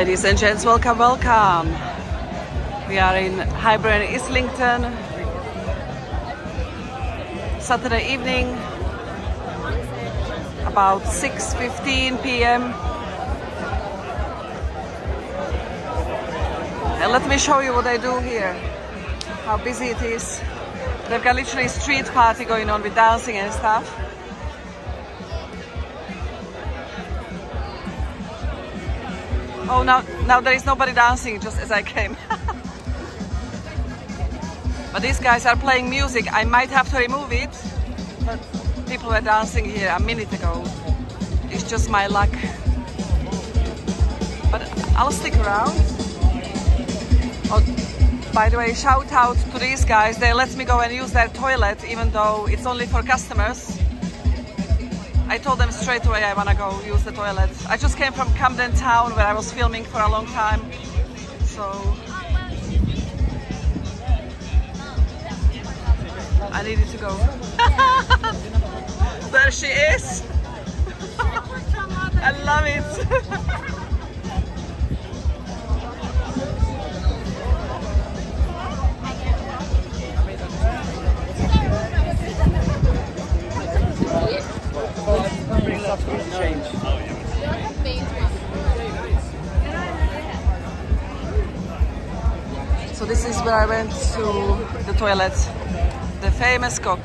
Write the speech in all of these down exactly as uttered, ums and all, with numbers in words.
Ladies and gents, welcome, welcome. We are in Highbury and Islington. Saturday evening, about six fifteen p m And let me show you what I do here, how busy it is. They've got literally a street party going on with dancing and stuff. Oh, now, now there is nobody dancing, just as I came. But these guys are playing music. I might have to remove it, but people were dancing here a minute ago. It's just my luck. But I'll stick around. Oh, by the way, shout out to these guys. They let me go and use their toilet, even though it's only for customers. I told them straight away I want to go use the toilet. I just came from Camden Town where I was filming for a long time. So I needed to go. There she is. I love it. So this is where I went to the toilet, the famous cock.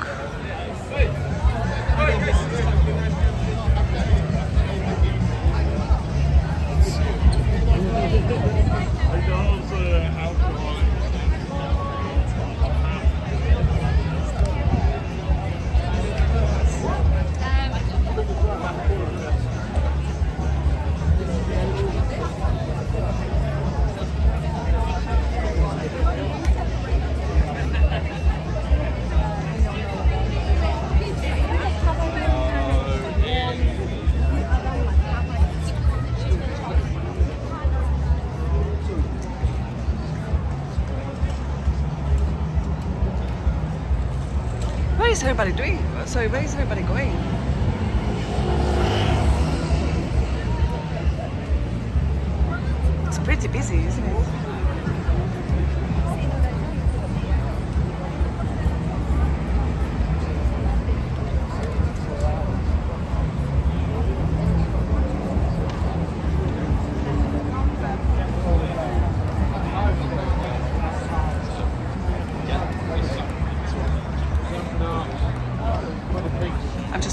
What is everybody doing? Sorry, where is everybody going? It's pretty busy, isn't it?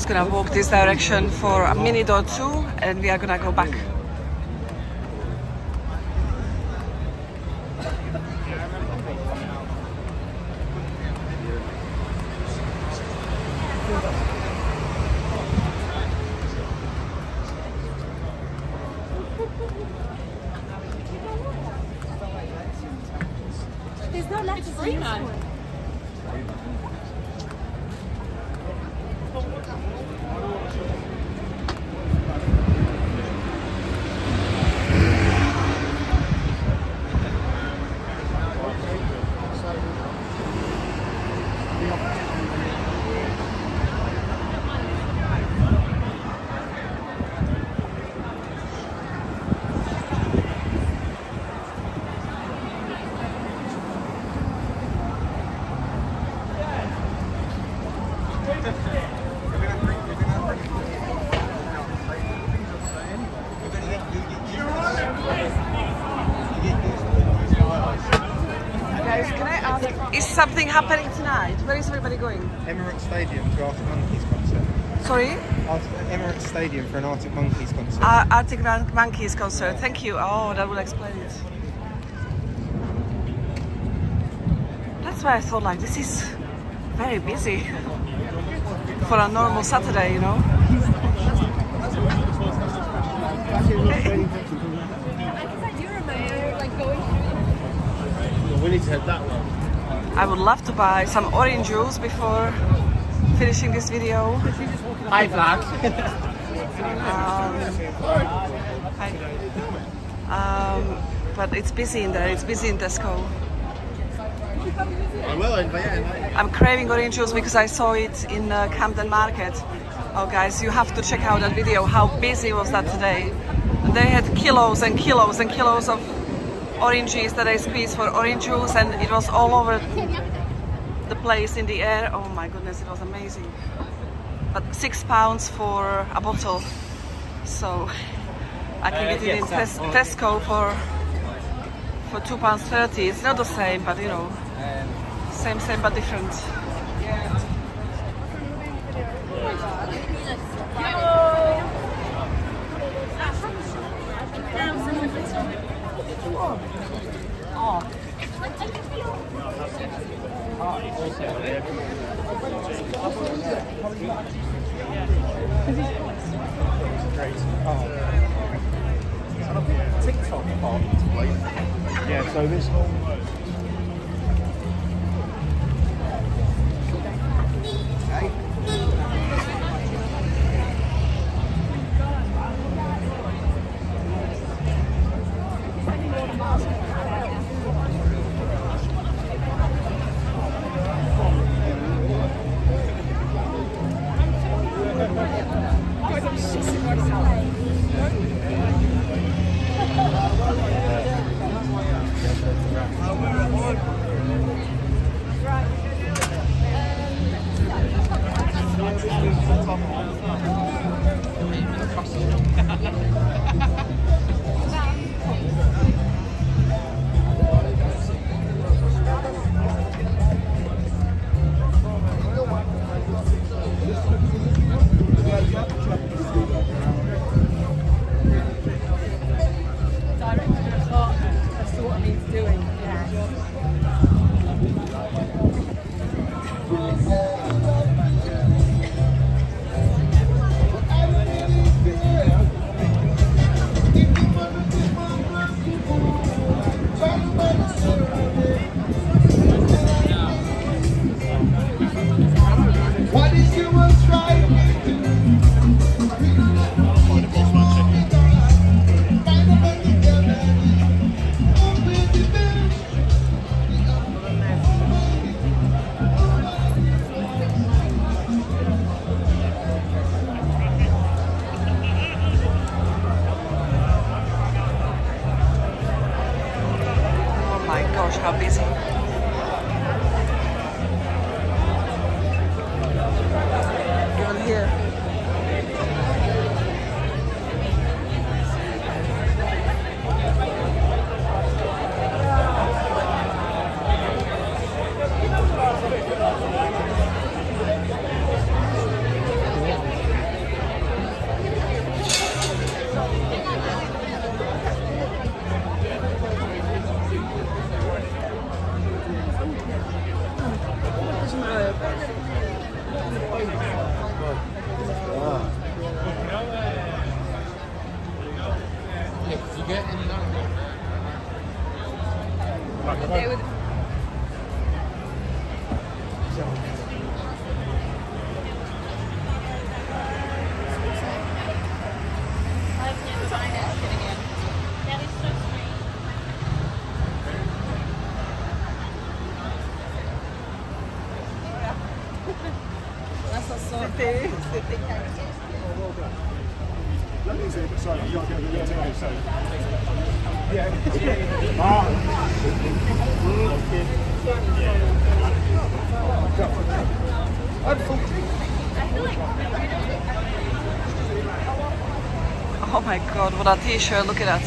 Gonna walk this direction for a minute or two and we are gonna go back. There's no light to see now. Something happening tonight? Where is everybody going? Emirates Stadium to Arctic Monkeys concert. Sorry? Art Emirates Stadium for an Arctic Monkeys concert. Uh, Arctic Monkeys concert, thank you. Oh, that will explain it. That's why I thought, like, this is very busy for a normal Saturday, you know? I do remember, like, going. We need to head that way. I would love to buy some orange juice before finishing this video. Hi vlog. um, hi. Um, but it's busy in there, it's busy in Tesco. I'm craving orange juice because I saw it in uh, Camden Market. Oh guys, you have to check out that video, how busy was that today. they had kilos and kilos and kilos of oranges that I squeezed for orange juice, and it was all over the place in the air. Oh my goodness, it was amazing. But six pounds for a bottle, so I can get it in Tes Tesco for for two pounds thirty. It's not the same, but you know, same same but different. Yeah, so this Oh my god, what a t-shirt, look at that.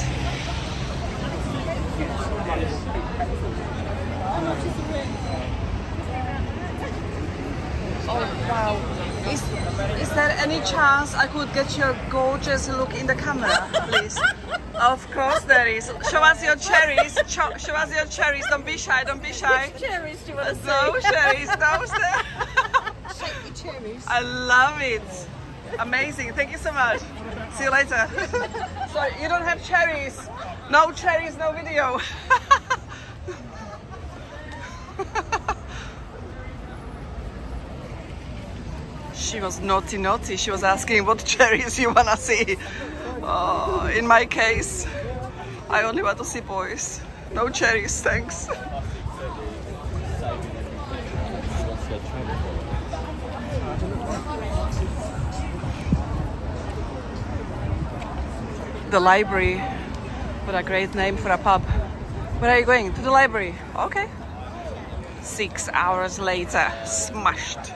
Oh wow. Is, is there any chance I could get your gorgeous look in the camera, please? Of course there is. Show us your cherries. Show, show us your cherries. Don't be shy. Don't be shy. Which cherries do you want to see? No cherries. No cherries. cherries. I love it. Amazing. Thank you so much. See you later. So you don't have cherries. No cherries. No video. She was naughty, naughty. She was asking what cherries you wanna see. Oh, in my case, I only want to see boys. No cherries, thanks. the library. What a great name for a pub. Where are you going? To the library. Okay. Six hours later, smashed.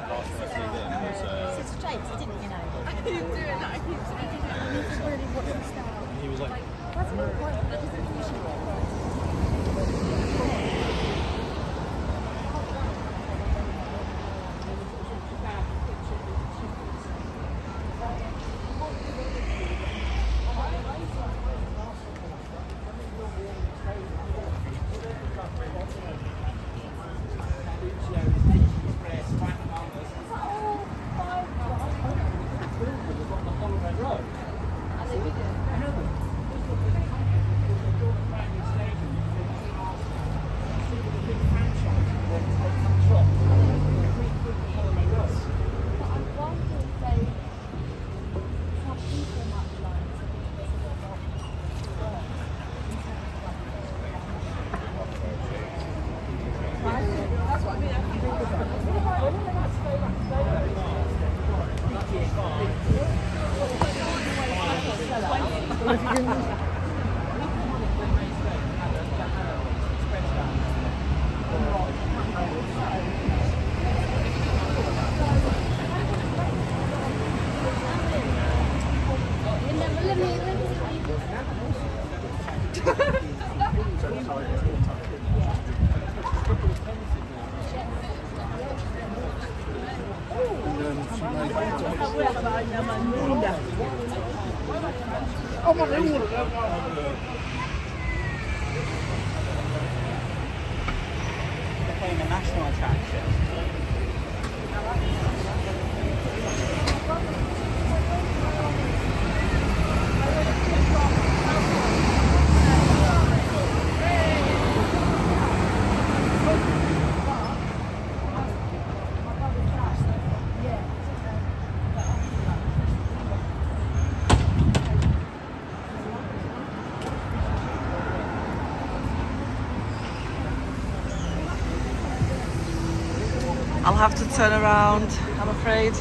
I'll have to turn around, I'm afraid,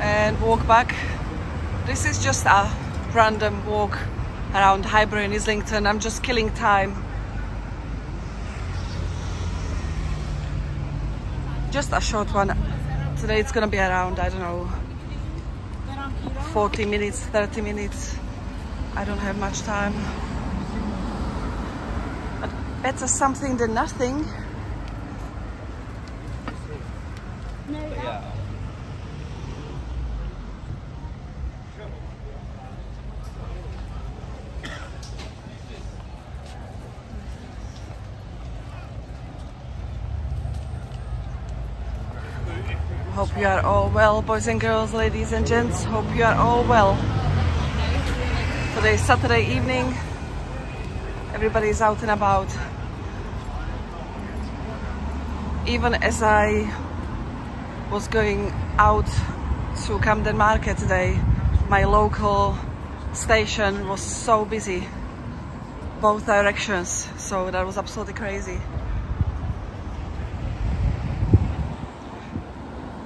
and walk back. This is just a random walk around Highbury and Islington. I'm just killing time. Just a short one. Today it's gonna be around, I don't know, forty minutes, thirty minutes. I don't have much time. But better something than nothing. Hope you are all well, boys and girls, ladies and gents. Hope you are all well. Today is Saturday evening. Everybody is out and about. Even as I was going out to Camden Market today, my local station was so busy, both directions. So that was absolutely crazy.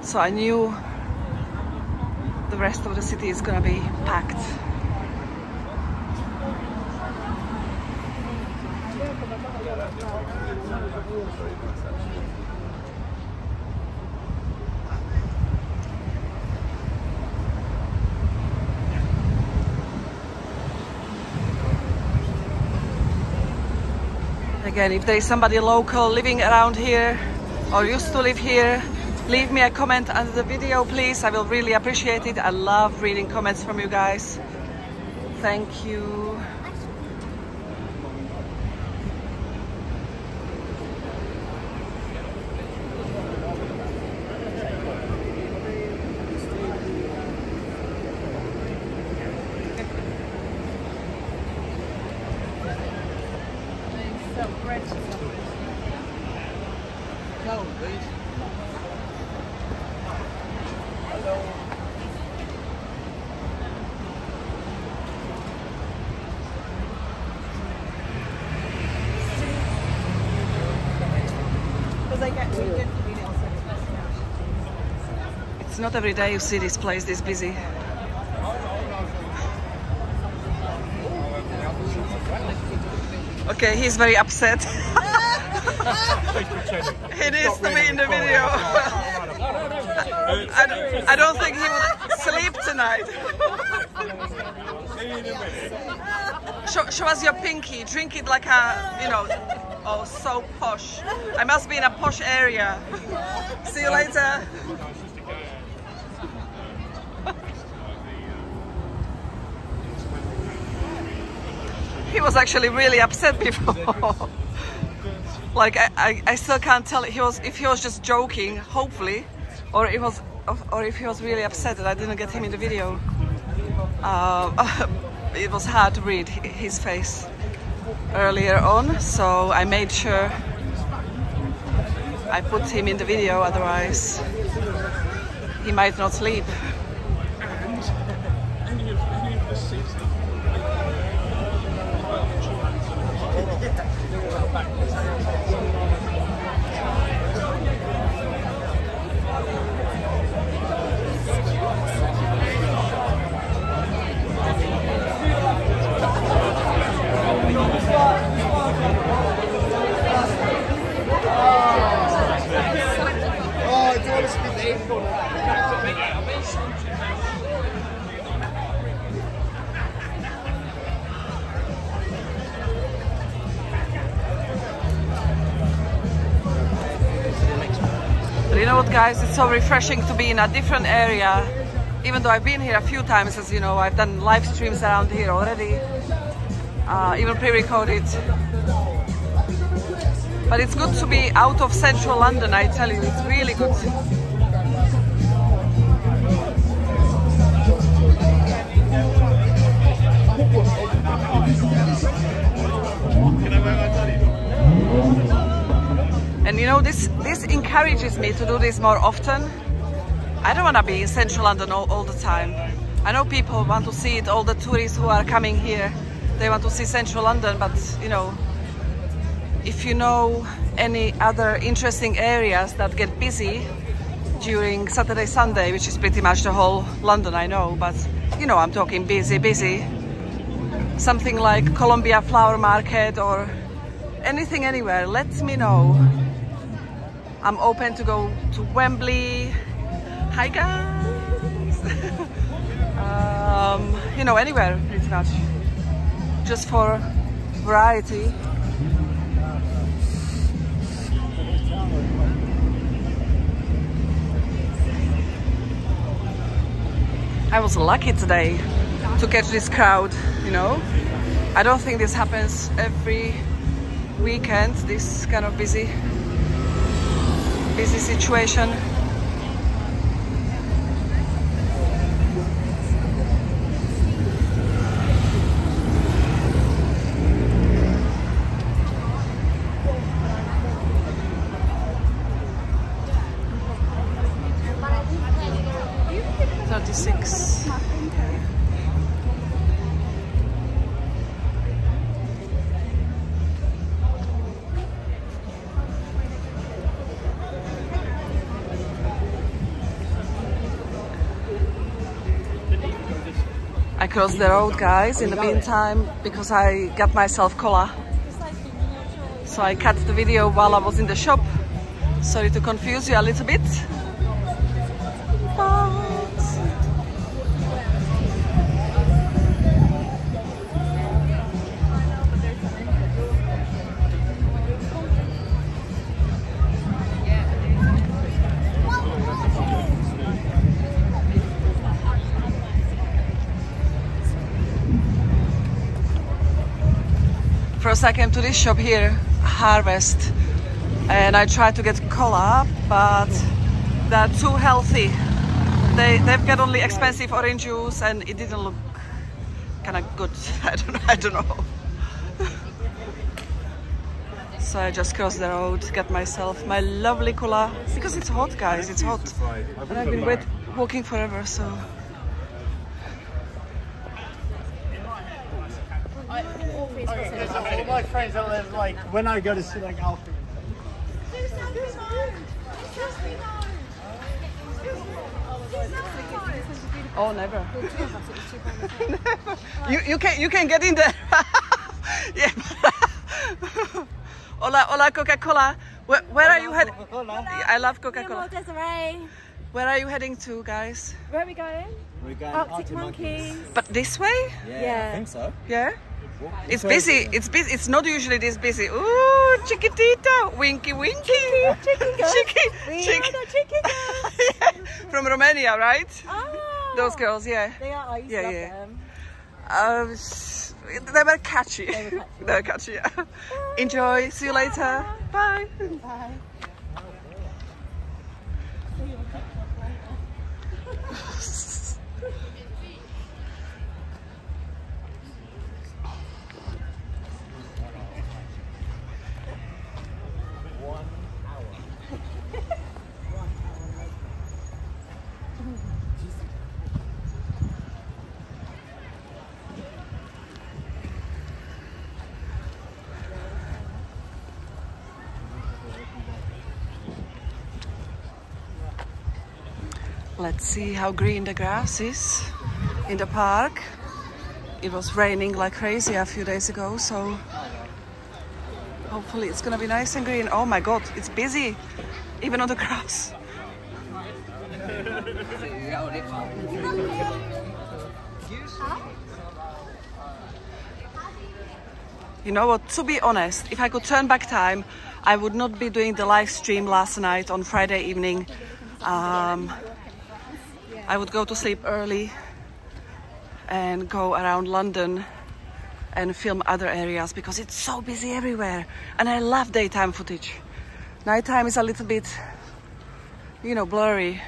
So I knew the rest of the city is gonna be packed. Again, if there is somebody local living around here or used to live here, leave me a comment under the video, please. I will really appreciate it. I love reading comments from you guys. Thank you. It's not every day you see this place this busy. Okay, he's very upset. It is to be in the video. I, don't, I don't think he will sleep tonight. show, show us your pinky. Drink it like a, you know. Oh, so posh. I must be in a posh area. See you later. He was actually really upset before. Like I, I, I still can't tell if he was if he was just joking, hopefully, or it was, or if he was really upset that I didn't get him in the video. Uh, it was hard to read his face earlier on, so I made sure I put him in the video. Otherwise, he might not sleep. But you know what, guys, it's so refreshing to be in a different area. Even though I've been here a few times, as you know, I've done live streams around here already, uh, even pre-recorded. But it's good to be out of central London, I tell you, it's really good. And you know, this, this encourages me to do this more often. I don't want to be in central London all, all the time. I know people want to see it, all the tourists who are coming here, they want to see central London, but you know, if you know any other interesting areas that get busy during Saturday, Sunday, which is pretty much the whole London, I know, but you know, I'm talking busy, busy. Something like Columbia Flower Market or anything, anywhere, let me know. I'm open to go to Wembley. Hi guys! um, you know, anywhere pretty much. Just for variety. I was lucky today to catch this crowd, you know. I don't think this happens every weekend, this kind of busy, busy situation. I crossed the road, guys, in the meantime, because I got myself cola. So I cut the video while I was in the shop. Sorry to confuse you a little bit. First I came to this shop here, Harvest, and I tried to get cola, but they're too healthy. They, they've got only expensive orange juice and it didn't look kind of good. I don't, I don't know. So I just crossed the road, got myself my lovely cola, because it's hot, guys, it's hot. And I've been wait, walking forever, so... All my friends that live, like, when I go to see, like, Alfie. Oh, never. you, you, can, you can get in there. Yeah, Hola, hola, Coca-Cola. Where, where hola, are you heading? I love Coca-Cola. Where are you heading to, guys? Where are we going? We're going Arctic, Arctic Monkeys. Monkeys. But this way? Yeah, yeah, I think so. Yeah? It's, it's busy. It's busy. It's not usually this busy. Ooh, chiquitita. Winky, winky. Chicken, chicken girls. Chicken, we chicken. Are the chicken girls. Yeah. From Romania, right? Oh. Those girls, yeah. They are. I used yeah, to love yeah. them. Um, they were catchy. They were catchy. They were catchy, yeah. Bye. Enjoy. See you later. Bye. Bye. Let's see how green the grass is in the park. It was raining like crazy a few days ago, so hopefully it's gonna be nice and green. Oh my god, it's busy, even on the grass. You know what, to be honest, if I could turn back time, I would not be doing the live stream last night on Friday evening. Um, I would go to sleep early and go around London and film other areas because it's so busy everywhere, and I love daytime footage. Nighttime is a little bit, you know, blurry.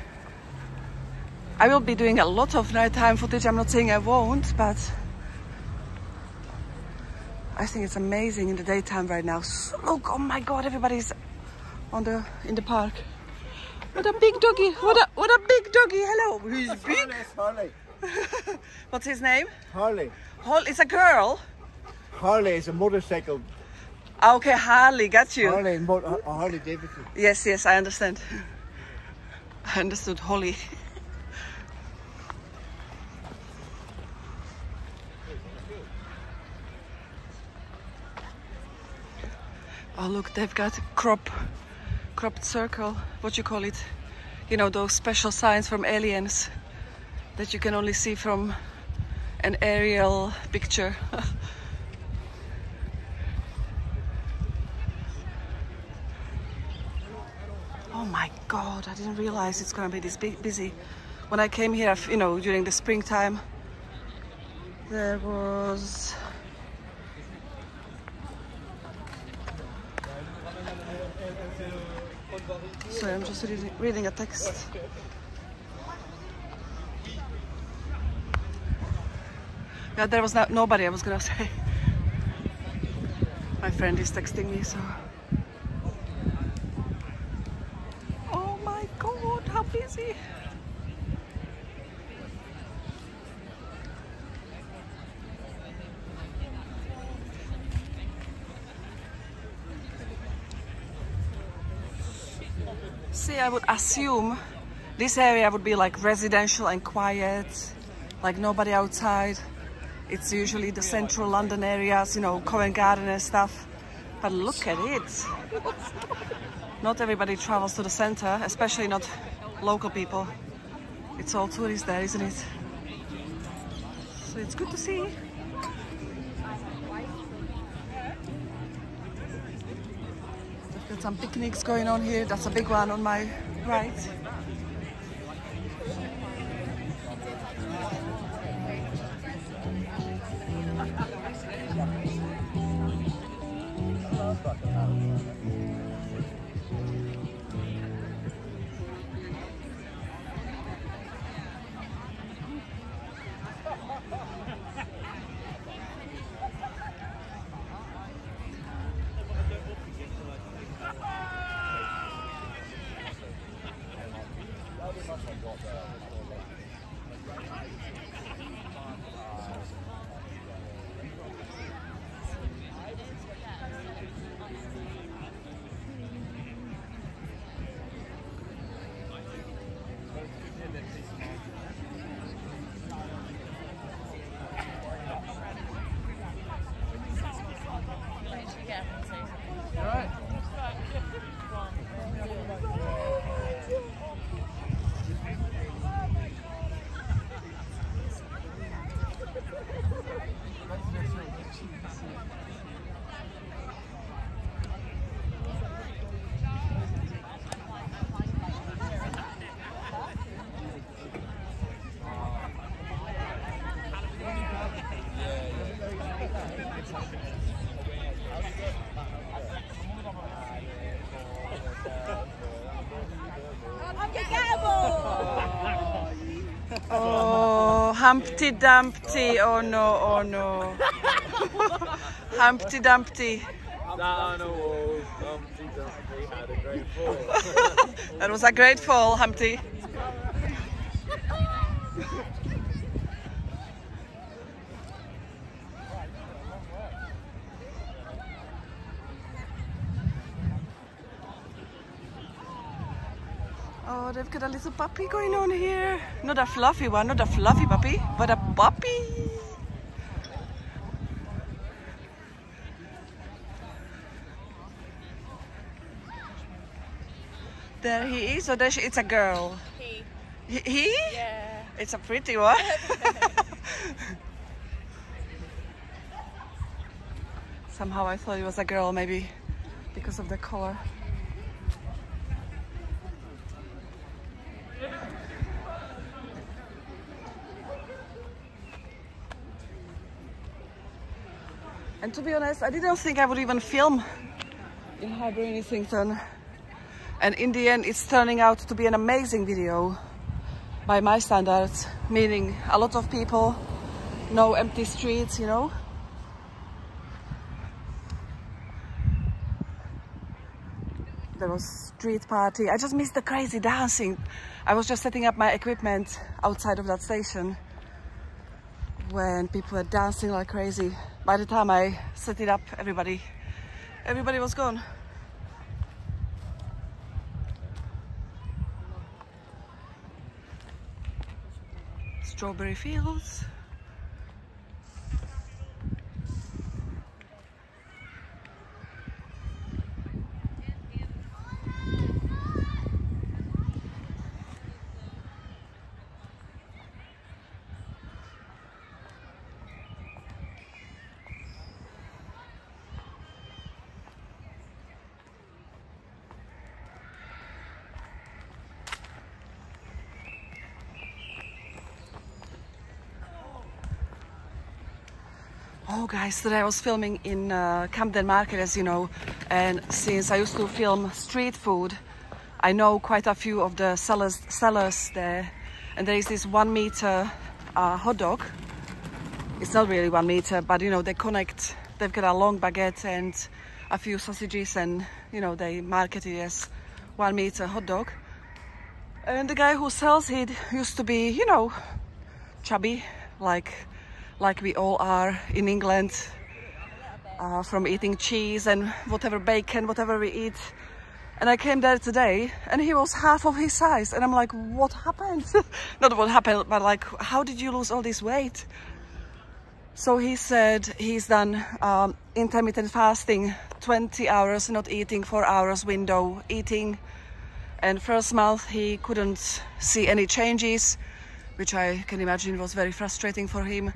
I will be doing a lot of nighttime footage. I'm not saying I won't, but I think it's amazing in the daytime right now. So look, oh my god, everybody's on the in the park. What a big doggy! What a what a big doggy! Hello, he's That's big. Harley. Harley. What's his name? Harley. Harley. It's a girl. Harley is a motorcycle. Okay, Harley, got you. Harley, Harley Davidson. Yes, yes, I understand. I understood, Holly. Oh look, they've got a crop. Cropped circle, what you call it, you know, those special signs from aliens that you can only see from an aerial picture. Oh my god, I didn't realize it's gonna be this big busy. When I came here, you know, during the springtime, there was Sorry, I'm just reading, reading a text. Yeah, there was no, nobody, I was gonna say. My friend is texting me, so... Oh my god, how busy! See, I would assume this area would be like residential and quiet, like nobody outside. It's usually the central London areas, you know, Covent Garden and stuff. But look at it. Not everybody travels to the centre, especially not local people. It's all tourists there, isn't it? So it's good to see. Got some picnics going on here. That's a big one on my right. All right. Oh, Humpty Dumpty. Oh no, oh no. Humpty Dumpty. Down a wall, Humpty Dumpty had a great fall. That was a great fall, Humpty. Oh, they've got a little puppy going on here. Not a fluffy one, not a fluffy puppy, but a puppy. There he is, or there she, it's a girl. He. He? he? Yeah. It's a pretty one. Somehow I thought it was a girl, maybe because of the color. And to be honest, I didn't think I would even film in Highbury and Islington. And in the end, it's turning out to be an amazing video by my standards, meaning a lot of people, no empty streets, you know. There was street party. I just missed the crazy dancing. I was just setting up my equipment outside of that station when people were dancing like crazy. By the time I set it up, everybody, everybody was gone. Strawberry fields. Oh guys, today I was filming in uh, Camden Market, as you know, and since I used to film street food, I know quite a few of the sellers, sellers there. And there is this one meter uh, hot dog. It's not really one meter, but you know, they connect, they've got a long baguette and a few sausages, and you know, they market it as one meter hot dog. And the guy who sells it used to be, you know, chubby, like like we all are in England, uh, from eating cheese and whatever bacon, whatever we eat. And I came there today and he was half of his size, and I'm like, what happened? Not what happened, but like, how did you lose all this weight? So he said he's done um, intermittent fasting, twenty hours not eating, four hours window eating, and first month he couldn't see any changes, which I can imagine was very frustrating for him.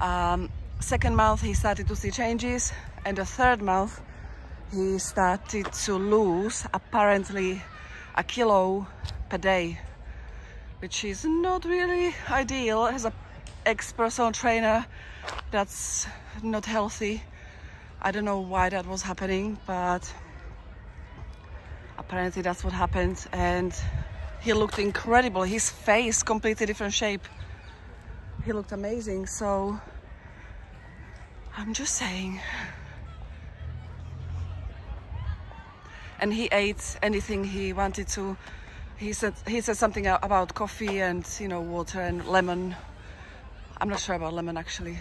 Um, second month he started to see changes, and the third month he started to lose apparently a kilo per day, which is not really ideal. As an ex-personal trainer, that's not healthy. I don't know why that was happening, but apparently that's what happened. And he looked incredible. His face, completely different shape. He looked amazing. So I'm just saying. And he ate anything he wanted to. He said he said something about coffee and, you know, water and lemon. I'm not sure about lemon actually,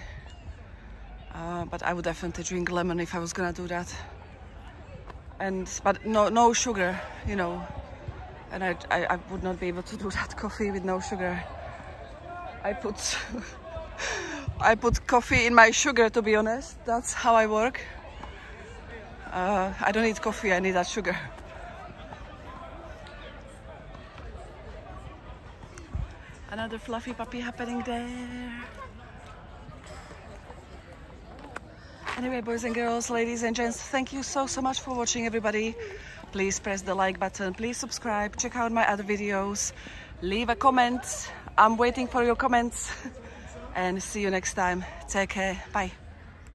uh, but I would definitely drink lemon if I was gonna do that. And but no no sugar, you know. And I, I, I would not be able to do that coffee with no sugar. I put I put coffee in my sugar, to be honest. That's how I work. Uh, I don't need coffee, I need that sugar. Another fluffy puppy happening there. Anyway, boys and girls, ladies and gents, thank you so, so much for watching, everybody. Please press the like button, please subscribe, check out my other videos, leave a comment. I'm waiting for your comments. And see you next time. Take care. Bye.